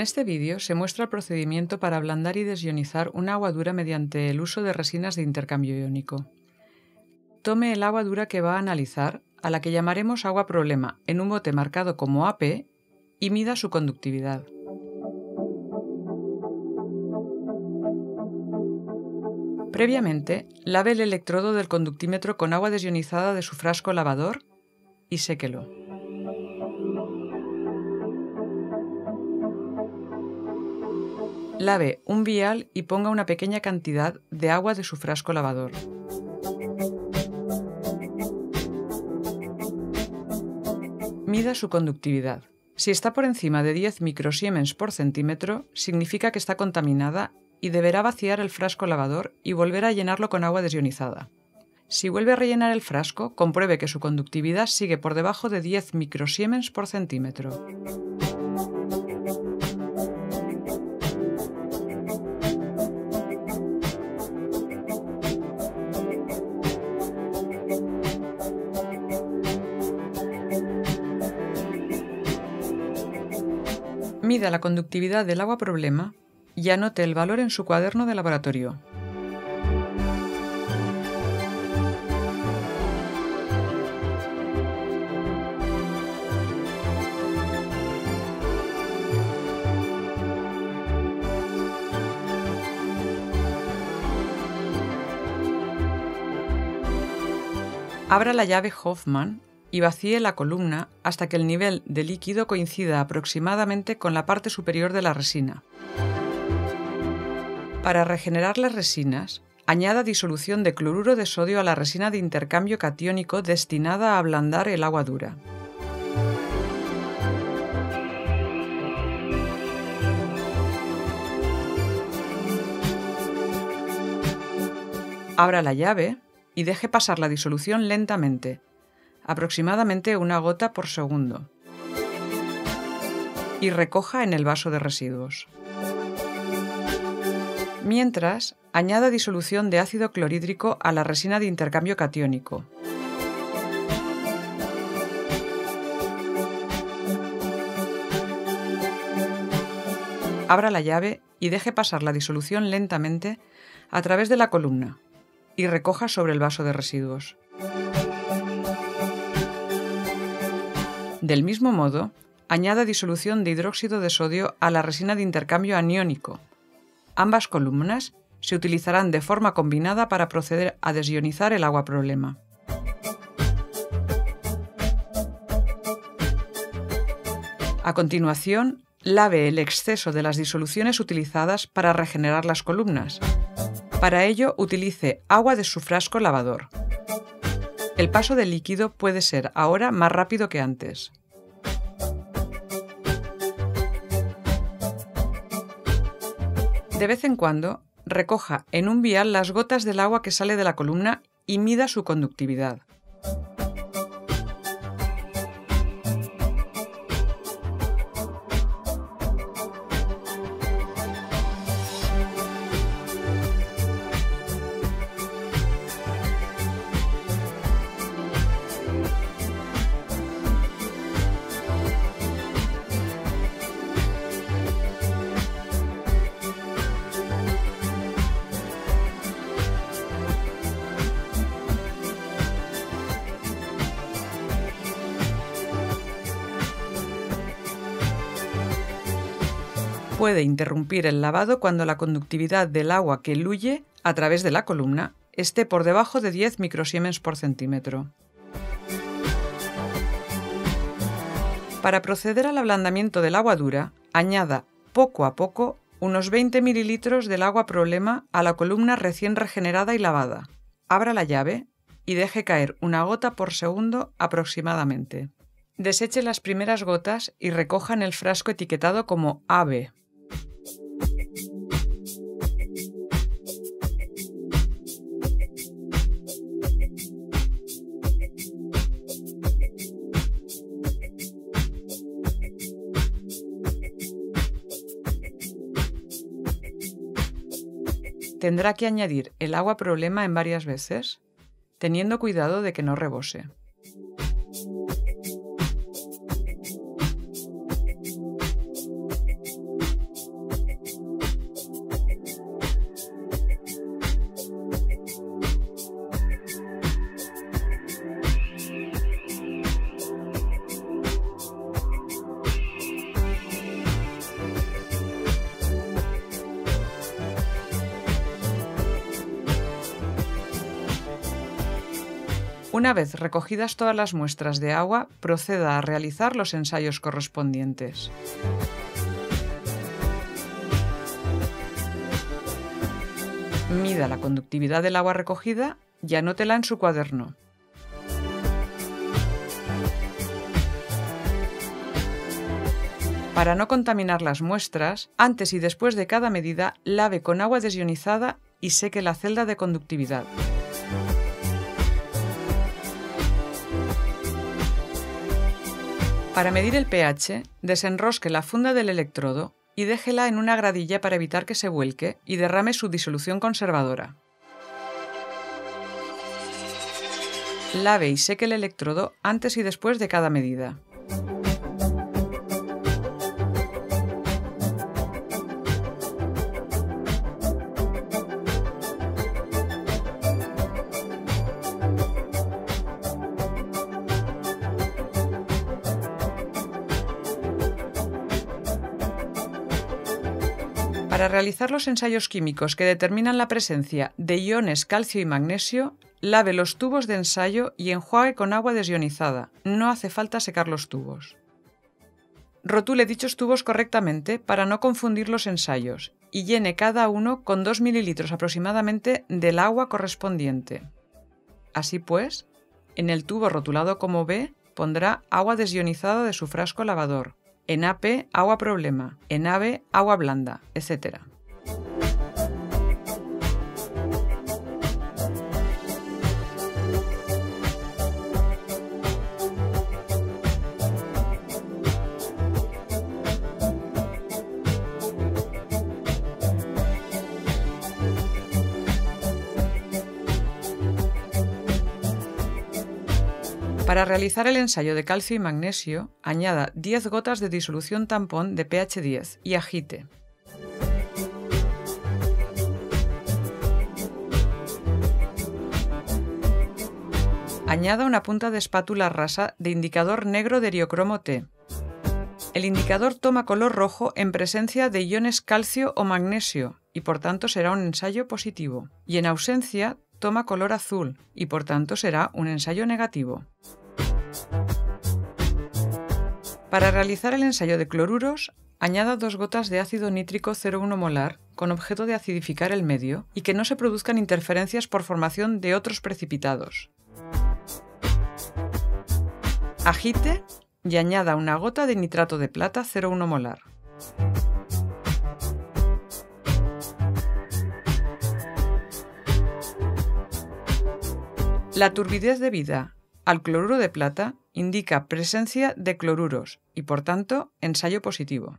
En este vídeo se muestra el procedimiento para ablandar y desionizar un agua dura mediante el uso de resinas de intercambio iónico. Tome el agua dura que va a analizar, a la que llamaremos agua problema, en un bote marcado como AP y mida su conductividad. Previamente, lave el electrodo del conductímetro con agua desionizada de su frasco lavador y séquelo. Lave un vial y ponga una pequeña cantidad de agua de su frasco lavador. Mida su conductividad. Si está por encima de 10 microsiemens por centímetro, significa que está contaminada y deberá vaciar el frasco lavador y volver a llenarlo con agua desionizada. Si vuelve a rellenar el frasco, compruebe que su conductividad sigue por debajo de 10 microsiemens por centímetro. Mida la conductividad del agua problema y anote el valor en su cuaderno de laboratorio. Abra la llave Hoffman y vacíe la columna hasta que el nivel de líquido coincida aproximadamente con la parte superior de la resina. Para regenerar las resinas, añada disolución de cloruro de sodio a la resina de intercambio catiónico destinada a ablandar el agua dura. Abra la llave y deje pasar la disolución lentamente, aproximadamente una gota por segundo, y recoja en el vaso de residuos. Mientras, añada disolución de ácido clorhídrico a la resina de intercambio catiónico. Abra la llave y deje pasar la disolución lentamente a través de la columna y recoja sobre el vaso de residuos. Del mismo modo, añada disolución de hidróxido de sodio a la resina de intercambio aniónico. Ambas columnas se utilizarán de forma combinada para proceder a desionizar el agua problema. A continuación, lave el exceso de las disoluciones utilizadas para regenerar las columnas. Para ello, utilice agua de su frasco lavador. El paso del líquido puede ser ahora más rápido que antes. De vez en cuando, recoja en un vial las gotas del agua que sale de la columna y mida su conductividad. Puede interrumpir el lavado cuando la conductividad del agua que fluye a través de la columna esté por debajo de 10 microsiemens por centímetro. Para proceder al ablandamiento del agua dura, añada poco a poco unos 20 mililitros del agua problema a la columna recién regenerada y lavada. Abra la llave y deje caer una gota por segundo aproximadamente. Deseche las primeras gotas y recoja en el frasco etiquetado como AB. Tendrá que añadir el agua problema en varias veces, teniendo cuidado de que no rebose. Una vez recogidas todas las muestras de agua, proceda a realizar los ensayos correspondientes. Mida la conductividad del agua recogida y anótela en su cuaderno. Para no contaminar las muestras, antes y después de cada medida, lave con agua desionizada y seque la celda de conductividad. Para medir el pH, desenrosque la funda del electrodo y déjela en una gradilla para evitar que se vuelque y derrame su disolución conservadora. Lave y seque el electrodo antes y después de cada medida. Para realizar los ensayos químicos que determinan la presencia de iones calcio y magnesio, lave los tubos de ensayo y enjuague con agua desionizada. No hace falta secar los tubos. Rotule dichos tubos correctamente para no confundir los ensayos y llene cada uno con 2 ml aproximadamente del agua correspondiente. Así pues, en el tubo rotulado como B pondrá agua desionizada de su frasco lavador. En AP, agua problema, en AB, agua blanda, etc. Para realizar el ensayo de calcio y magnesio, añada 10 gotas de disolución tampón de pH 10 y agite. Añada una punta de espátula rasa de indicador negro de eriocromo T. El indicador toma color rojo en presencia de iones calcio o magnesio y por tanto será un ensayo positivo, y en ausencia toma color azul y por tanto será un ensayo negativo. Para realizar el ensayo de cloruros, añada 2 gotas de ácido nítrico 0,1 molar con objeto de acidificar el medio y que no se produzcan interferencias por formación de otros precipitados. Agite y añada una gota de nitrato de plata 0,1 molar. La turbidez debida al cloruro de plata indica presencia de cloruros y, por tanto, ensayo positivo.